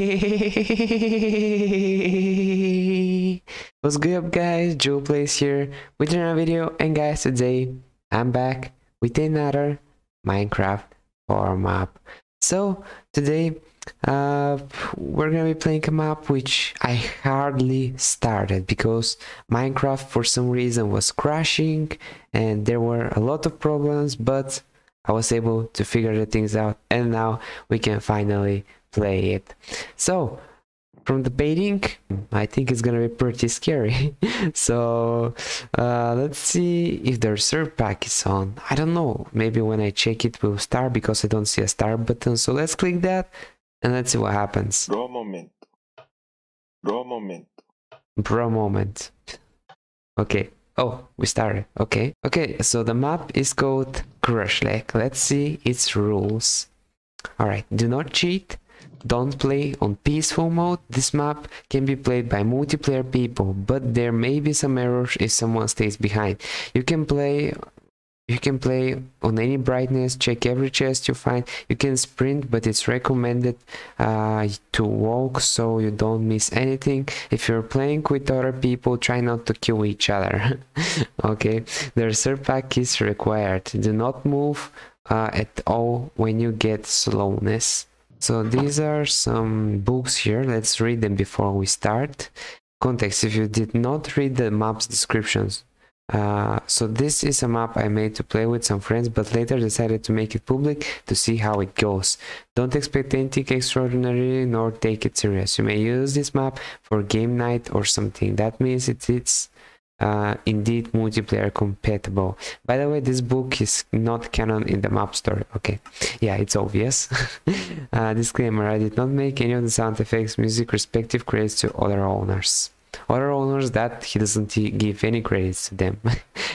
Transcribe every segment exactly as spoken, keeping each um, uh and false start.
Hey, what's good up guys, Joygulplay here with another video. And guys, today I'm back with another Minecraft horror map. So today uh, we're gonna be playing a map which I hardly started because Minecraft for some reason was crashing and there were a lot of problems, but I was able to figure the things out and now we can finally play it. So from the painting, I think it's gonna be pretty scary. So uh, let's see if their server pack is on. I don't know, maybe when I check it will start because I don't see a start button. So let's click that and let's see what happens. Bro moment. Bro moment. Bro moment. Okay. Oh, we started. Okay. Okay, so the map is called Crushleg. Let's see its rules. Alright, do not cheat. Don't play on peaceful mode. This map can be played by multiplayer people, but there may be some errors if someone stays behind. You can play you can play on any brightness, check every chest you find. You can sprint, but it's recommended uh, to walk so you don't miss anything. If you're playing with other people, try not to kill each other. Okay, their third pack is required. Do not move uh, at all when you get slowness. So these are some books here, let's read them before we start. Context, if you did not read the map's descriptions. Uh, so this is a map I made to play with some friends, but later decided to make it public to see how it goes. Don't expect anything extraordinary nor take it serious. You may use this map for game night or something. That means it, it's uh, indeed multiplayer compatible. By the way, this book is not canon in the map store. Okay, yeah, it's obvious. uh, disclaimer, I did not make any of the sound effects, music, respective credits to other owners. Other owners that he doesn't give any credits to them.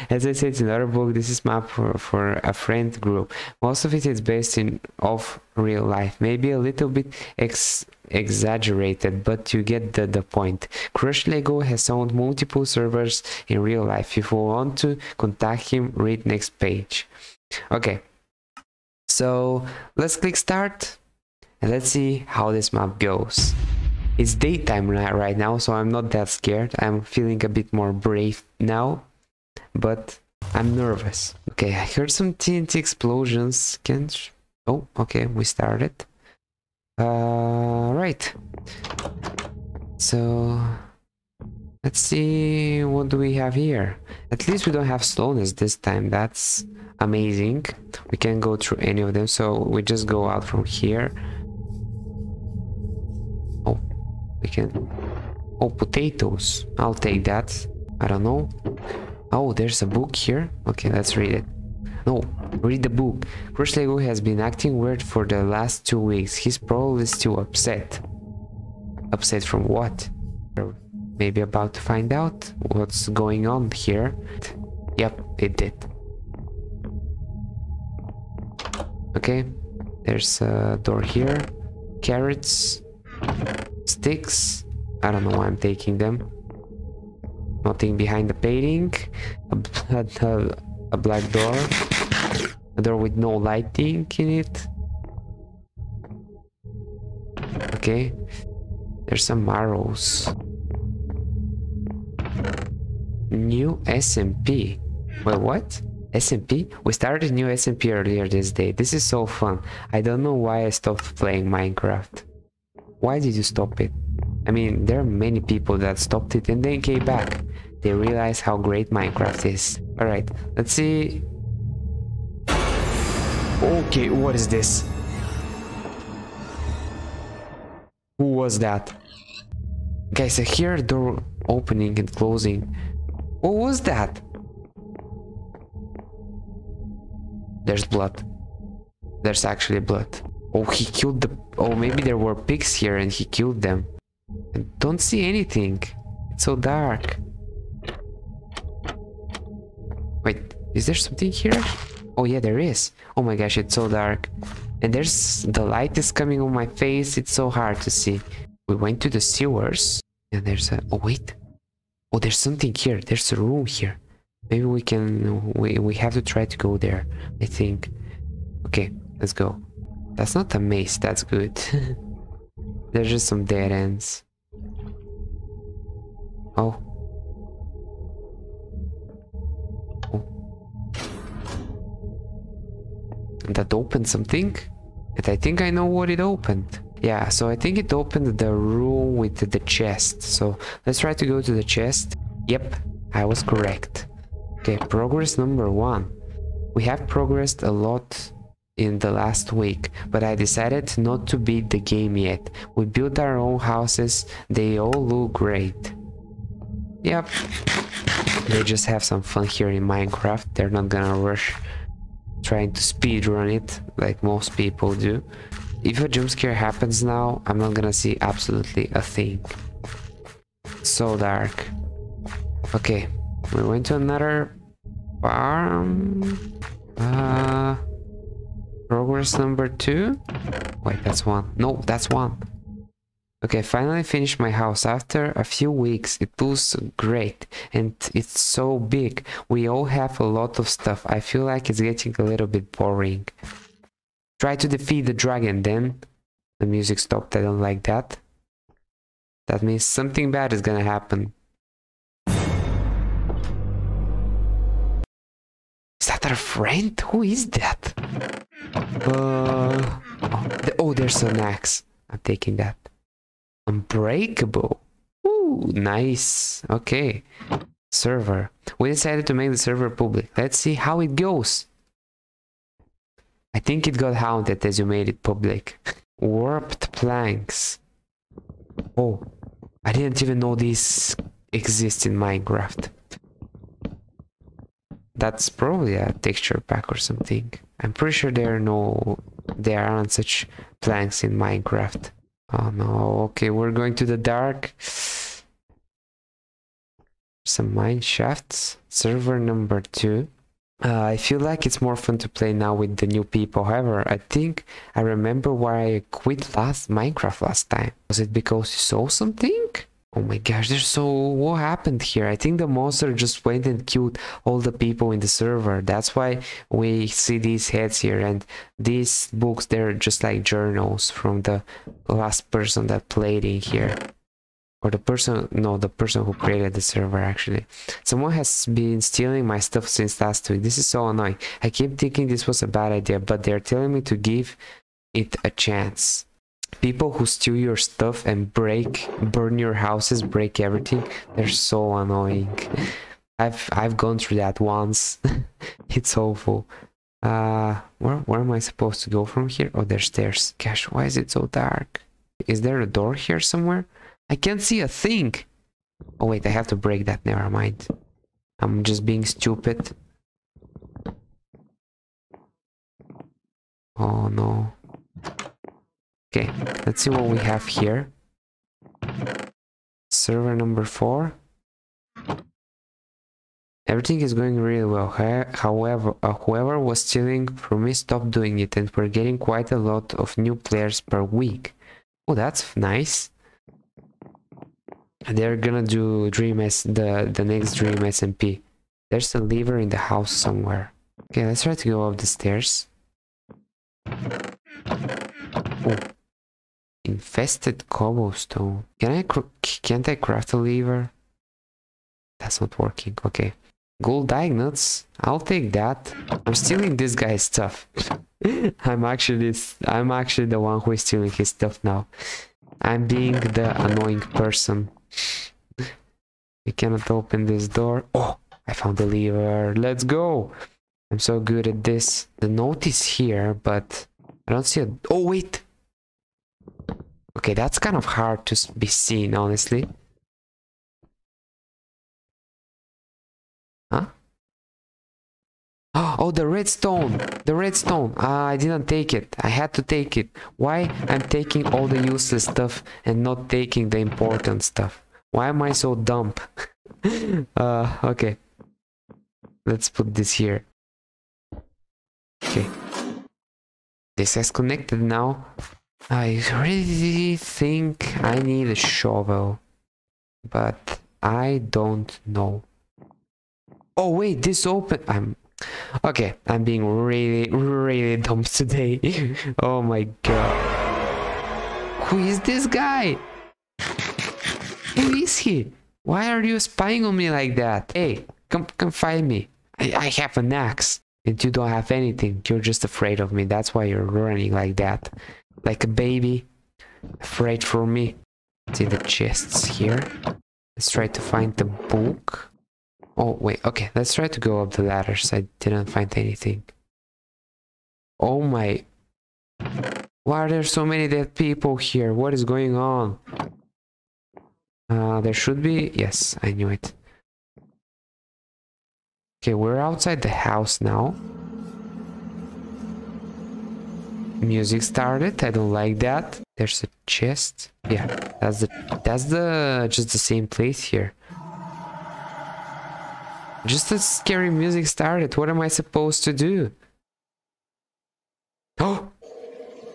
As I said in another book, this is map for, for a friend group. Most of it is based in off real life, maybe a little bit ex exaggerated, but you get the, the point. Crush Lego has owned multiple servers in real life. If you want to contact him, read next page. Okay, so let's click start and let's see how this map goes. It's daytime right now, so I'm not that scared. I'm feeling a bit more brave now, but I'm nervous. Okay, I heard some T N T explosions. Can't... Oh, okay, we started. Uh, right. So... Let's see what do we have here. At least we don't have slowness this time. That's amazing. We can go through any of them, so we just go out from here. We can... Oh, potatoes. I'll take that. I don't know. Oh, there's a book here. Okay, let's read it. No, read the book. Crushleg has been acting weird for the last two weeks. He's probably still upset. Upset from what? Maybe about to find out what's going on here. Yep, it did. Okay, there's a door here. Carrots. Sticks. I don't know why I'm taking them. Nothing behind the painting. A, a, a black door. A door with no lighting in it. Okay. There's some arrows. New S M P. Well, what? S M P? We started new S M P earlier this day. This is so fun. I don't know why I stopped playing Minecraft. Why did you stop it? I mean, there are many people that stopped it and then came back. They realized how great Minecraft is. Alright, let's see... Okay, what is this? Who was that? Guys, I hear a door opening and closing. What was that? There's blood. There's actually blood. Oh, he killed the... Oh, maybe there were pigs here and he killed them. I don't see anything. It's so dark. Wait, is there something here? Oh yeah, there is. Oh my gosh, it's so dark. And there's... The light is coming on my face. It's so hard to see. We went to the sewers. And there's a... Oh, wait. Oh, there's something here. There's a room here. Maybe we can... We, we have to try to go there, I think. Okay, let's go. That's not a maze, that's good. There's just some dead ends. Oh. Oh. That opened something? And I think I know what it opened. Yeah, so I think it opened the room with the chest. So let's try to go to the chest. Yep, I was correct. Okay, progress number one. We have progressed a lot in the last week, but I decided not to beat the game yet. We built our own houses. They all look great. Yep. They just have some fun here in Minecraft. They're not gonna rush trying to speedrun it like most people do. If a jump scare happens now, I'm not gonna see absolutely a thing. So dark. Okay, we went to another farm. Uh, progress number two. Wait, that's one. No, that's one. Okay, finally finished my house after a few weeks. It looks great and it's so big. We all have a lot of stuff. I feel like it's getting a little bit boring. Try to defeat the dragon then. The music stopped. I don't like that. That means something bad is gonna happen. Is that our friend? Who is that? Uh, oh, the, oh, there's an axe. I'm taking that. Unbreakable. Ooh, nice. Okay. Server. We decided to make the server public. Let's see how it goes. I think it got haunted as you made it public. Warped planks. Oh, I didn't even know these exist in Minecraft. That's probably a texture pack or something. I'm pretty sure there are no, there aren't such planks in Minecraft. Oh no, okay, we're going to the dark. Some mine shafts. Server number two. Uh, I feel like it's more fun to play now with the new people. However, I think I remember why I quit last Minecraft last time. Was it because you saw something? Oh my gosh, there's so... What happened here? I think the monster just went and killed all the people in the server. That's why we see these heads here. And these books, they're just like journals from the last person that played in here. Or the person... No, the person who created the server, actually. Someone has been stealing my stuff since last week. This is so annoying. I keep thinking this was a bad idea, but they're telling me to give it a chance. People who steal your stuff and break, burn your houses, break everything, they're so annoying. I've I've gone through that once. It's awful. Uh, where, where am I supposed to go from here? Oh, there's stairs. Gosh, why is it so dark? Is there a door here somewhere? I can't see a thing. Oh, wait, I have to break that. Never mind. I'm just being stupid. Oh, no. Okay, let's see what we have here. Server number four. Everything is going really well. However, whoever was stealing from me stopped doing it, and we're getting quite a lot of new players per week. Oh, that's nice. They're gonna do Dream S the, the next Dream S M P. There's a lever in the house somewhere. Okay, let's try to go up the stairs. Oh. Infested cobblestone. Can I cr can't I craft a lever? That's not working. Okay. Gold diamonds. I'll take that. I'm stealing this guy's stuff. I'm actually I'm actually the one who is stealing his stuff now. I'm being the annoying person. We cannot open this door. Oh, I found the lever. Let's go. I'm so good at this. The note is here, but I don't see a... Oh, wait. Okay, that's kind of hard to be seen, honestly. Huh? Oh, the redstone! The redstone! Ah, I didn't take it. I had to take it. Why I'm taking all the useless stuff and not taking the important stuff? Why am I so dumb? uh, okay. Let's put this here. Okay. This is connected now. I really think I need a shovel, but I don't know. Oh wait, this open... I'm... Okay, I'm being really, really dumb today. Oh my god. Who is this guy? Who is he? Why are you spying on me like that? Hey, come come find me. I, I have an axe. And you don't have anything. You're just afraid of me. That's why you're running like that. Like a baby. Afraid for me. Let's see the chests here. Let's try to find the book. Oh, wait. Okay, let's try to go up the ladders. I didn't find anything. Oh my... Why are there so many dead people here? What is going on? Uh, there should be... Yes, I knew it. Okay, we're outside the house now. Music started. I don't like that. There's a chest. Yeah, that's the... That's the... Just the same place here. Just the scary music started. What am I supposed to do? Oh!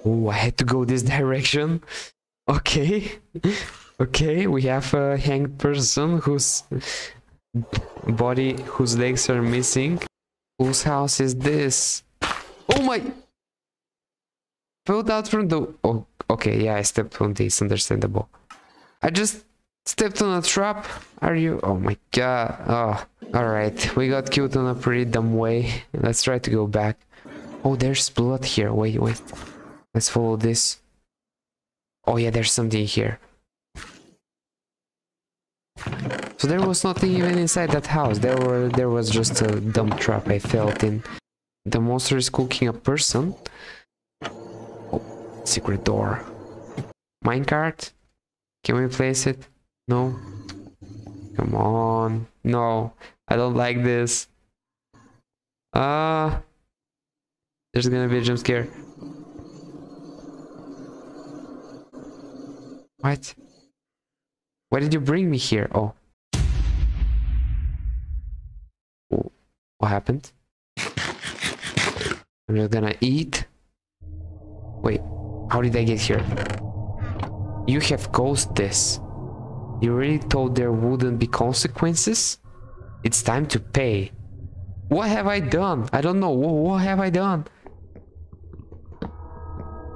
Oh, I had to go this direction. Okay. Okay, we have a hanged person whose body, whose legs are missing. Whose house is this? Oh my! Fell out from the... Oh, okay, yeah, I stepped on this. Understandable. I just stepped on a trap. Are you... Oh my god. Oh, alright. We got killed in a pretty dumb way. Let's try to go back. Oh, there's blood here. Wait, wait. Let's follow this. Oh yeah, there's something here. So there was nothing even inside that house. There were there was just a dumb trap I felt in. The monster is cooking a person. Oh, secret door. Minecart? Can we place it? No. Come on. No. I don't like this. Uh there's gonna be a jump scare. What? Why did you bring me here? Oh. Oh. What happened? I'm just gonna eat. Wait, how did I get here? You have caused this. You really thought there wouldn't be consequences? It's time to pay. What have I done? I don't know. What have I done?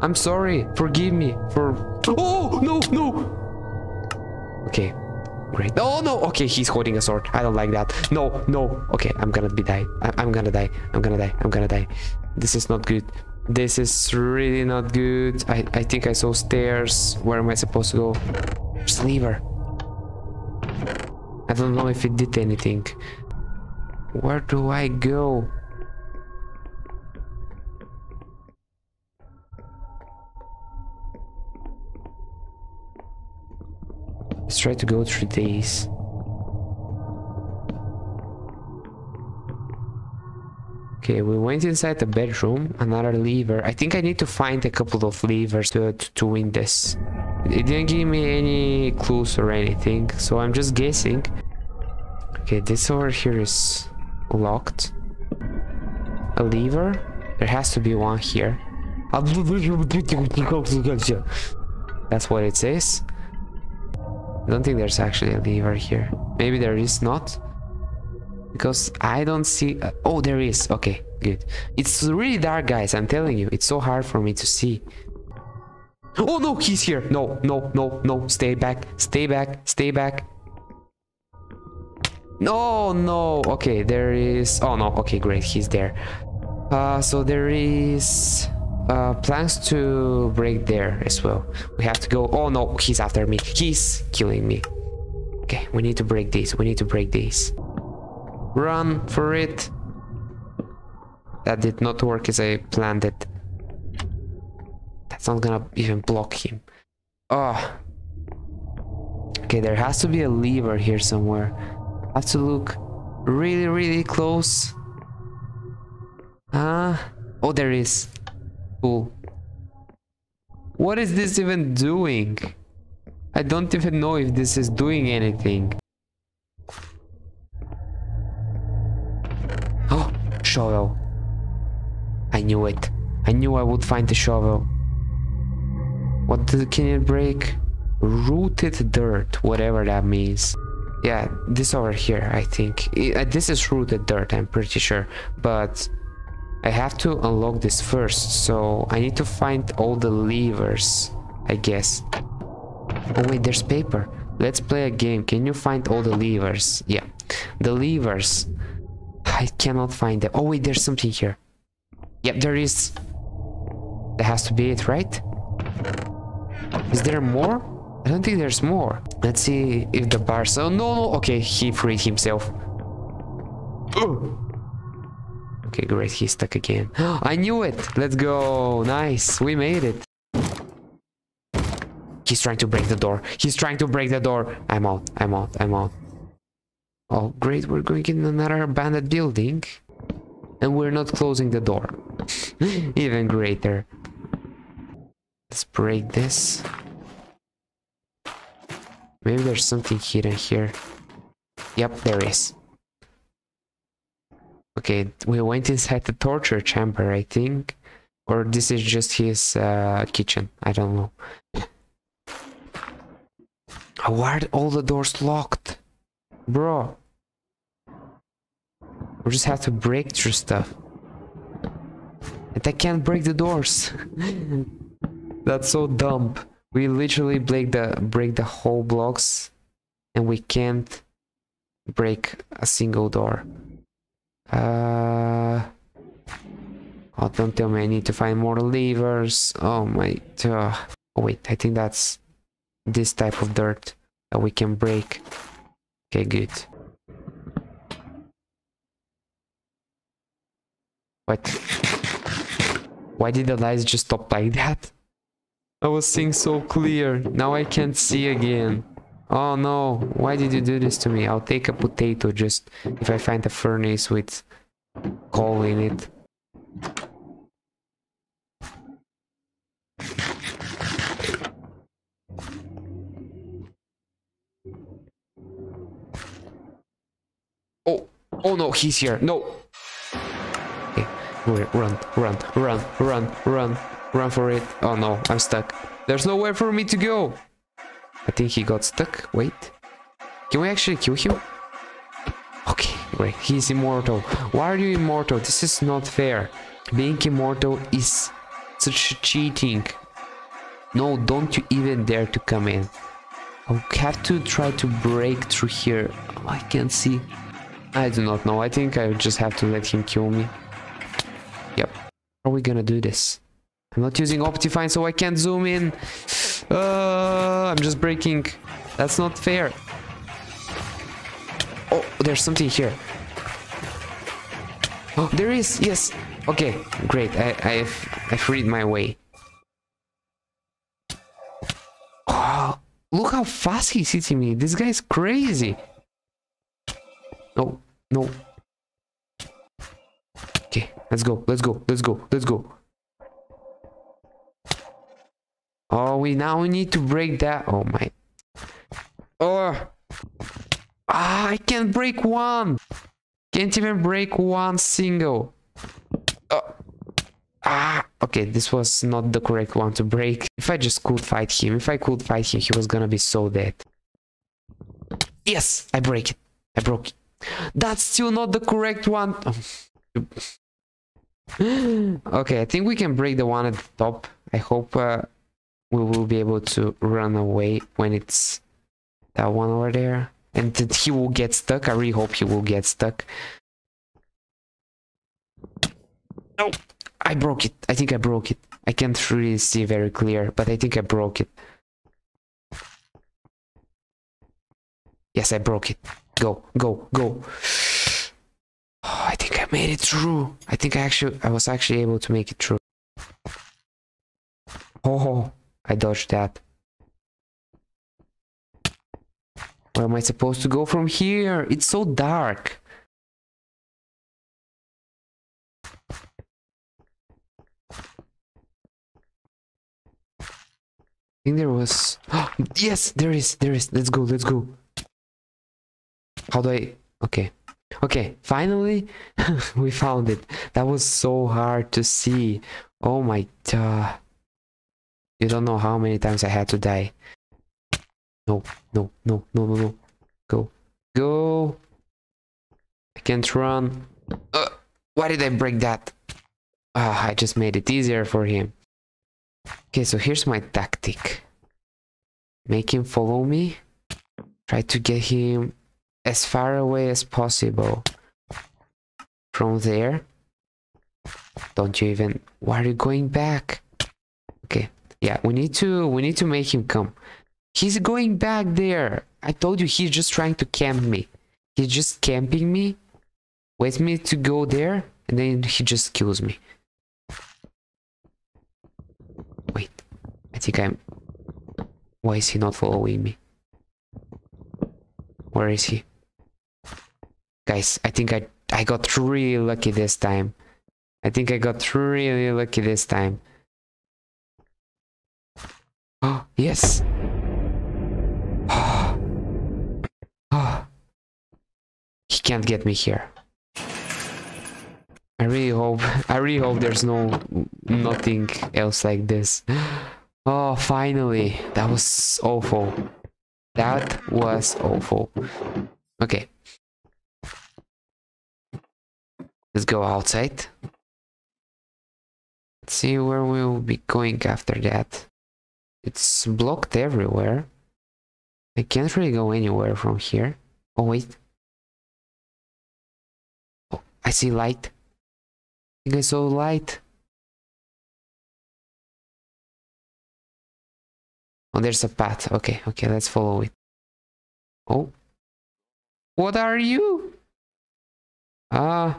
I'm sorry. Forgive me for... Oh, no, no. Okay, great. Oh, no. Okay, he's holding a sword. I don't like that. No, no. Okay, I'm gonna be die. I I'm gonna die. I'm gonna die. I'm gonna die. This is not good. This is really not good. I, I think I saw stairs. Where am I supposed to go? There's a lever. I don't know if it did anything. Where do I go? Let's try to go through these. Okay, we went inside the bedroom. Another lever. I think I need to find a couple of levers to, to, to win this. It didn't give me any clues or anything, so I'm just guessing. Okay, this over here is locked. A lever? There has to be one here. That's what it says. I don't think there's actually a lever here. Maybe there is not. Because I don't see... Uh, oh, there is. Okay, good. It's really dark, guys. I'm telling you. It's so hard for me to see. Oh, no. He's here. No, no, no, no. Stay back. Stay back. Stay back. No, no. Okay, there is... Oh, no. Okay, great. He's there. Uh, so there is... Uh, plans to break there as well. We have to go. Oh no, he's after me. He's killing me. Okay, we need to break these. We need to break these. Run for it. That did not work as I planned it. That's not gonna even block him. Oh. Okay, there has to be a lever here somewhere. I have to look really, really close. Ah. Uh, oh, there is. Cool. What is this even doing? I don't even know if this is doing anything. Oh, shovel. I knew it. I knew I would find the shovel. What can it break? Rooted dirt, whatever that means. Yeah, this over here, I think. This is rooted dirt, I'm pretty sure. But... I have to unlock this first, so I need to find all the levers. I guess. Oh wait, there's paper. Let's play a game. Can you find all the levers? Yeah, the levers. I cannot find them. Oh wait, there's something here. Yep, there is. That has to be it, right? Is there more? I don't think there's more. Let's see if the bars... Oh no, no. Okay, he freed himself. Ooh. Okay, great, he's stuck again. I knew it. Let's go. Nice, we made it. He's trying to break the door. He's trying to break the door. I'm out. I'm out. I'm out. Oh, great. We're going in another abandoned building. And we're not closing the door. Even greater. Let's break this. Maybe there's something hidden here. Yep, there is. Okay, we went inside the torture chamber, I think. Or this is just his uh, kitchen. I don't know. Why are all the doors locked? Bro. We just have to break through stuff. And I can't break the doors. That's so dumb. We literally break the break the whole blocks and we can't break a single door. Uh oh, don't tell me I need to find more levers. Oh my uh, oh wait, I think that's this type of dirt that we can break. Okay, good. What? Why did the lights just stop like that? I was seeing so clear. Now I can't see again. Oh no, why did you do this to me? I'll take a potato just if I find a furnace with coal in it. Oh, oh no, he's here. No. Okay, run, run, run, run, run. Run for it. Oh no, I'm stuck. There's nowhere for me to go. I think he got stuck. Wait. Can we actually kill him? Okay, great. He's immortal. Why are you immortal? This is not fair. Being immortal is such cheating. No, don't you even dare to come in. I have to try to break through here. I can't see. I do not know. I think I just have to let him kill me. Yep. How are we gonna do this? I'm not using Optifine, so I can't zoom in. Uh, I'm just breaking. That's not fair. Oh, there's something here. Oh, there is. Yes. Okay, great. I I've I freed my way. Oh, look how fast he's hitting me. This guy's crazy. No, no. Okay, let's go. Let's go. Let's go. Let's go. Oh, we now need to break that. Oh my. Oh. Ah, I can't break one. Can't even break one single. Oh. Ah. Okay, this was not the correct one to break. If I just could fight him, if I could fight him, he was gonna be so dead. Yes, I break it. I broke it. That's still not the correct one. Okay, I think we can break the one at the top. I hope... Uh, we will be able to run away when it's that one over there. And that he will get stuck. I really hope he will get stuck. No! I broke it. I think I broke it. I can't really see very clear, but I think I broke it. Yes, I broke it. Go, go, go. Oh, I think I made it through. I think I actually, I was actually able to make it through. Oh. I dodged that. Where am I supposed to go from here? It's so dark. I think there was... Yes, there is, there is. Let's go, let's go. How do I... Okay. Okay, finally, we found it. That was so hard to see. Oh my god. You don't know how many times I had to die. No, no, no, no, no, no. Go. Go. I can't run. Uh, why did I break that? Ah, I just made it easier for him. Okay, so here's my tactic. Make him follow me. Try to get him as far away as possible from there. Don't you even... Why are you going back? Okay. Yeah, we need to we need to make him come. He's going back there. I told you he's just trying to camp me. He's just camping me. Wait me to go there, and then he just kills me. Wait. I think I'm... Why is he not following me? Where is he? Guys, I think I I got really lucky this time. I think I got really lucky this time. Oh, yes. Oh. Oh. He can't get me here. I really hope, I really hope there's no, nothing else like this. Oh, finally. That was awful. That was awful. Okay. Let's go outside. Let's see where we'll be going after that. It's blocked everywhere. I can't really go anywhere from here. Oh, wait. Oh, I see light. I think I saw light. Oh, there's a path. Okay, okay, let's follow it. Oh. What are you? Ah. Uh,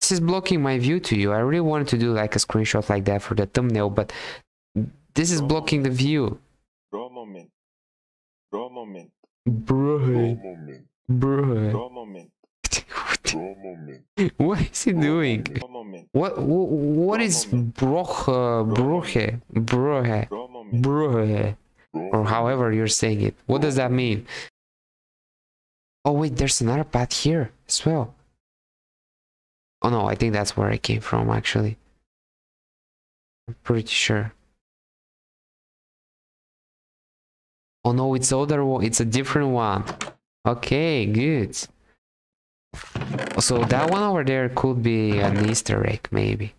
this is blocking my view to you. I really wanted to do like a screenshot like that for the thumbnail, but... This is blocking the view. Bro moment. Bro moment. Bro moment. Bro moment. What is he doing? What what, what is broche broche broche broche or however you're saying it? What does that mean? Oh wait, there's another path here as well. Oh no, I think that's where I came from actually. I'm pretty sure. Oh no, it's other one. It's a different one. Okay, good. So that one over there could be an Easter egg, maybe.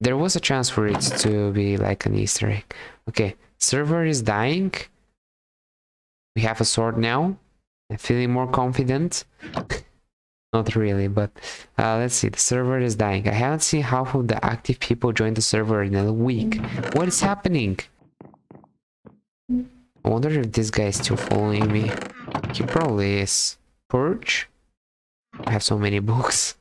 There was a chance for it to be like an Easter egg. Okay, server is dying. We have a sword now. I'm feeling more confident. Not really, but uh, let's see. The server is dying. I haven't seen half of the active people join the server in a week. What is happening? I wonder if this guy is still following me. He probably is. Purge? I have so many books.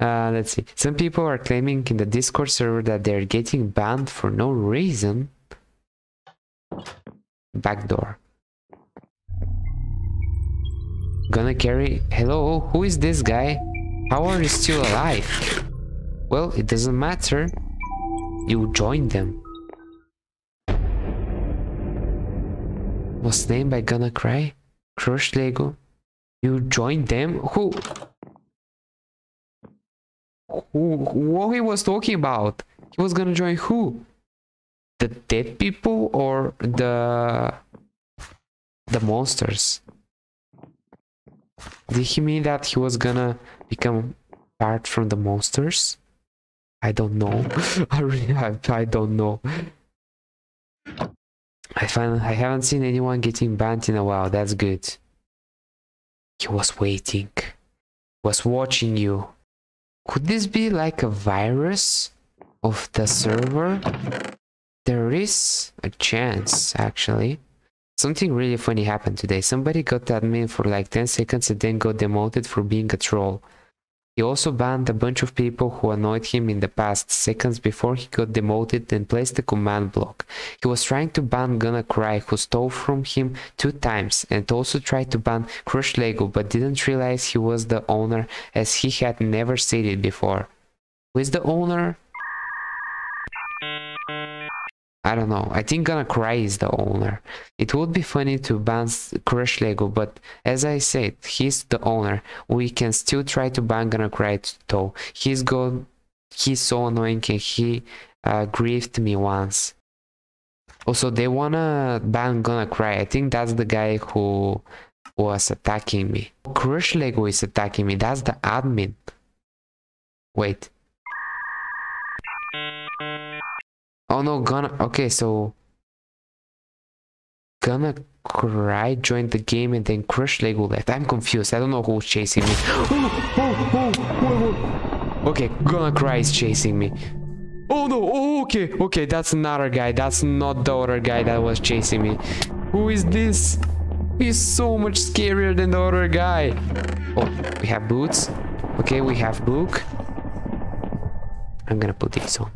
uh, let's see. Some people are claiming in the Discord server that they're getting banned for no reason. Backdoor. Gonna carry... Hello? Who is this guy? How are you still alive? Well, it doesn't matter. You joined them. Was named by GonnaCry, Crushleg. You joined them? Who? Who? What he was talking about? He was gonna join who? The dead people or the the monsters? Did he mean that he was gonna become part from the monsters? I don't know. I really, I, I don't know. I find I haven't seen anyone getting banned in a while. That's good. He was waiting. Was watching you. Could this be like a virus of the server? There is a chance, actually. Something really funny happened today. Somebody got admin for like ten seconds and then got demoted for being a troll. He also banned a bunch of people who annoyed him in the past seconds before he got demoted and placed a command block. He was trying to ban GonnaCry, who stole from him two times, and also tried to ban Crushleg, but didn't realize he was the owner as he had never seen it before. Who is the owner? I don't know. I think GonnaCry is the owner. It would be funny to ban Crushleg, but as I said, he's the owner. We can still try to ban GonnaCry though. He's gone. He's so annoying and he uh, griefed me once. Also, they wanna ban GonnaCry. I think that's the guy who was attacking me. Crushleg is attacking me. That's the admin. Wait. Oh no, Gonna. Okay, so GonnaCry joined the game and then Crushleg left. I'm confused. I don't know who's chasing me. Oh, oh, oh, oh, oh. Okay, GonnaCry is chasing me. Oh no! Oh, okay, okay. That's another guy. That's not the other guy that was chasing me. Who is this? He's so much scarier than the other guy. Oh, we have boots. Okay, we have book. I'm gonna put these on.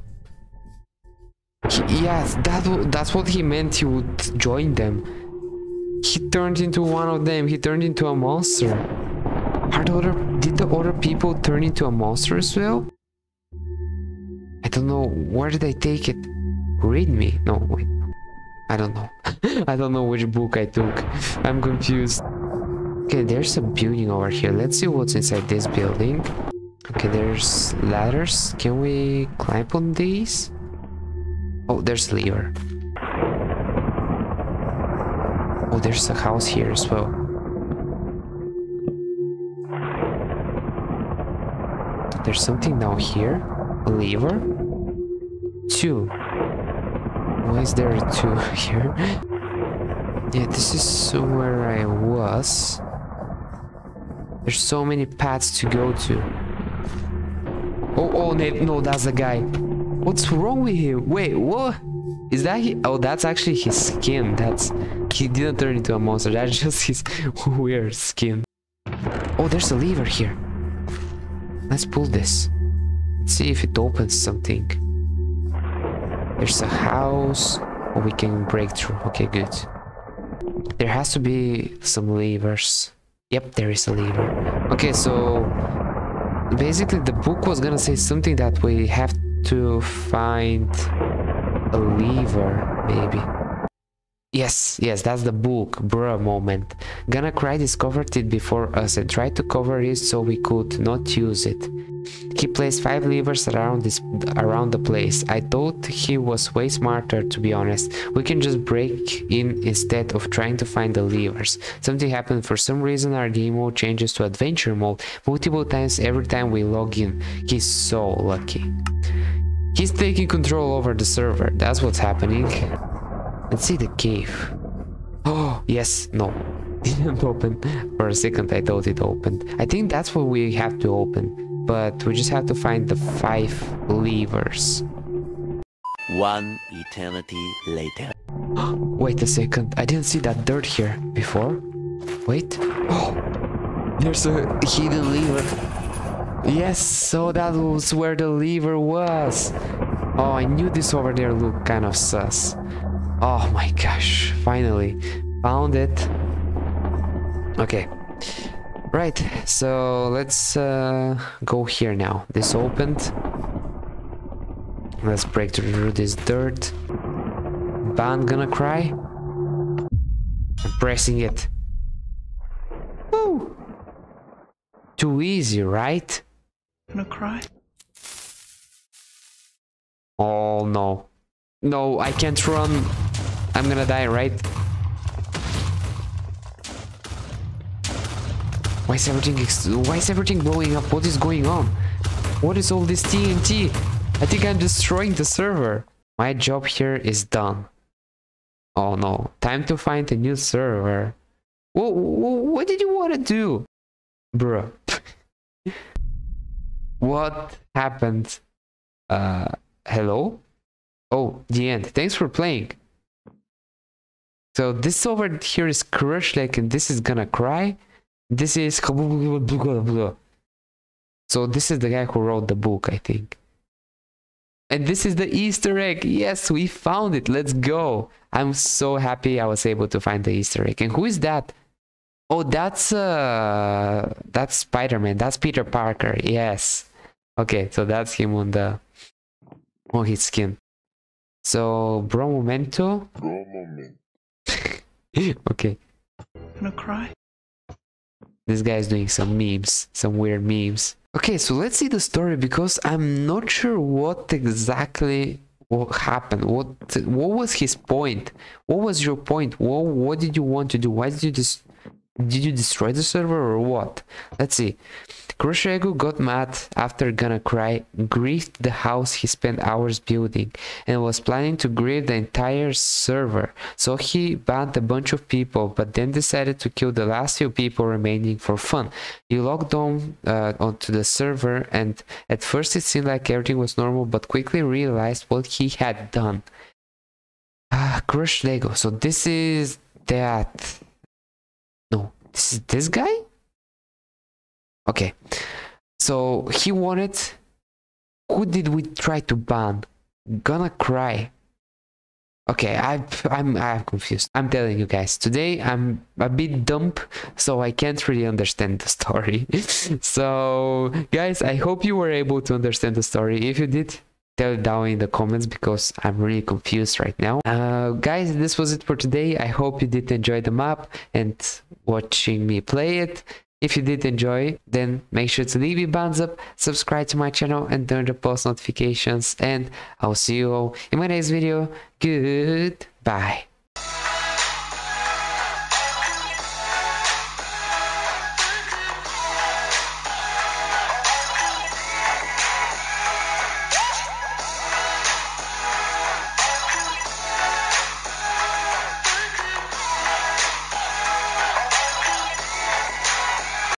He, yes, that that's what he meant. He would join them. He turned into one of them. He turned into a monster. Are the other? Did the other people turn into a monster as well? I don't know. Where did I take it? Read me? No, wait. I don't know. I don't know which book I took. I'm confused. Okay, there's a building over here. Let's see what's inside this building. Okay, there's ladders. Can we climb on these? Oh, there's a lever. Oh, there's a house here as well. There's something down here. A lever. Two. Why is there a two here? Yeah, this is where I was. There's so many paths to go to. Oh, oh, no, that's the guy. What's wrong with him? Wait, what? Is that he? Oh, that's actually his skin. That's... He didn't turn into a monster. That's just his weird skin. Oh, there's a lever here. Let's pull this. Let's see if it opens something. There's a house. Oh, we can break through. Okay, good. There has to be some levers. Yep, there is a lever. Okay, so... Basically, the book was gonna say something that we have to find a lever, maybe. Yes, yes, that's the book. Bruh moment. GonnaCry discovered it before us and tried to cover it so we could not use it. He placed five levers around this around the place. I thought he was way smarter, to be honest. We can just break in instead of trying to find the levers. Something happened. For some reason our game mode changes to adventure mode multiple times every time we log in. He's so lucky. He's taking control over the server. That's what's happening. Let's see the cave. Oh, yes, no. Didn't open. For a second I thought it opened. I think that's what we have to open. But we just have to find the five levers. One eternity later. Wait a second, I didn't see that dirt here before. Wait. Oh, there's a hidden lever. Yes, so that was where the lever was. Oh, I knew this over there looked kind of sus. Oh my gosh, finally found it. Okay. Right, so let's uh, go here now. This opened. Let's break through this dirt. Ban GonnaCry. I'm pressing it. Woo! Too easy, right? GonnaCry. Oh no. No, I can't run. I'm gonna die, right? Why is everything why is everything blowing up? What is going on? What is all this T N T? I think I'm destroying the server. My job here is done. Oh no, time to find a new server. What, what did you want to do? Bruh. What happened? Uh, hello? Oh, the end. Thanks for playing. So this over here is Crushleg and this is GonnaCry. This is... So this is the guy who wrote the book, I think. And this is the Easter egg. Yes, we found it. Let's go. I'm so happy I was able to find the Easter egg. And who is that? Oh, that's... Uh, that's Spider-Man. That's Peter Parker. Yes. Okay, so that's him on the... On his skin. So, bro momento. Bro momento. Okay. Gonna cry? This guy is doing some memes, some weird memes. Okay, so let's see the story because I'm not sure what exactly what happened. What what was his point? What was your point? What what did you want to do? Why did you just Did you destroy the server or what? Let's see. Crushleg got mad after GonnaCry griefed the house he spent hours building and was planning to grief the entire server, so he banned a bunch of people but then decided to kill the last few people remaining for fun. He logged on uh, onto the server, and at first it seemed like everything was normal but quickly realized what he had done. Ah, Crushleg. So this is that... No, this is this guy? Okay, so he wanted... Who did we try to ban? GonnaCry. Okay, I, I'm I'm confused. I'm telling you guys, today I'm a bit dumb, so I can't really understand the story. So, guys, I hope you were able to understand the story. If you did, tell it down in the comments, because I'm really confused right now. Uh, guys, this was it for today. I hope you did enjoy the map and watching me play it. If you did enjoy, then make sure to leave your thumbs up, subscribe to my channel, and turn the post notifications. And I'll see you all in my next video. Goodbye.